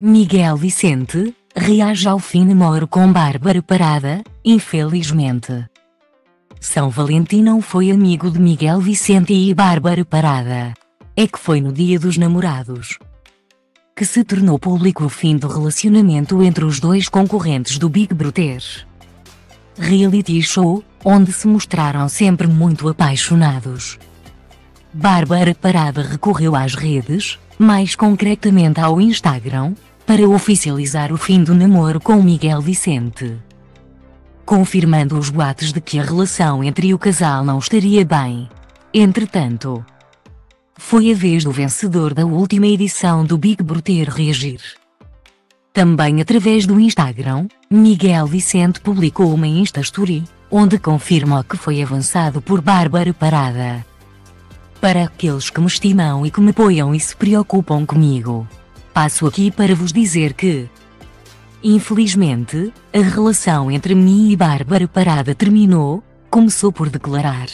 Miguel Vicente reage ao fim namoro com Bárbara Parada, infelizmente. São Valentim não foi amigo de Miguel Vicente e Bárbara Parada. É que foi no Dia dos Namorados que se tornou público o fim do relacionamento entre os dois concorrentes do Big Brother. Reality show, onde se mostraram sempre muito apaixonados. Bárbara Parada recorreu às redes, mais concretamente ao Instagram, para oficializar o fim do namoro com Miguel Vicente, confirmando os boatos de que a relação entre o casal não estaria bem. Entretanto, foi a vez do vencedor da última edição do Big Brother reagir. Também através do Instagram, Miguel Vicente publicou uma Insta-story, onde confirma que foi avançado por Bárbara Parada. Para aqueles que me estimam e que me apoiam e se preocupam comigo, passo aqui para vos dizer que, infelizmente, a relação entre mim e Bárbara Parada terminou, começou por declarar.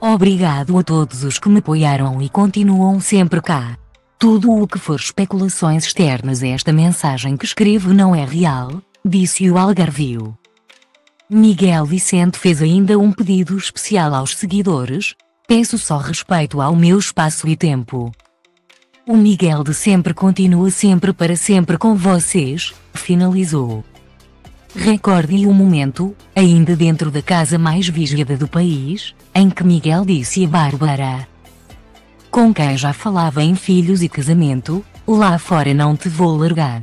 Obrigado a todos os que me apoiaram e continuam sempre cá. Tudo o que for especulações externas, esta mensagem que escrevo não é real, disse o algarvio. Miguel Vicente fez ainda um pedido especial aos seguidores: peço só respeito ao meu espaço e tempo. O Miguel de sempre continua sempre para sempre com vocês, finalizou. Recordem o momento, ainda dentro da casa mais vigiada do país, em que Miguel disse a Bárbara, com quem já falava em filhos e casamento: lá fora não te vou largar.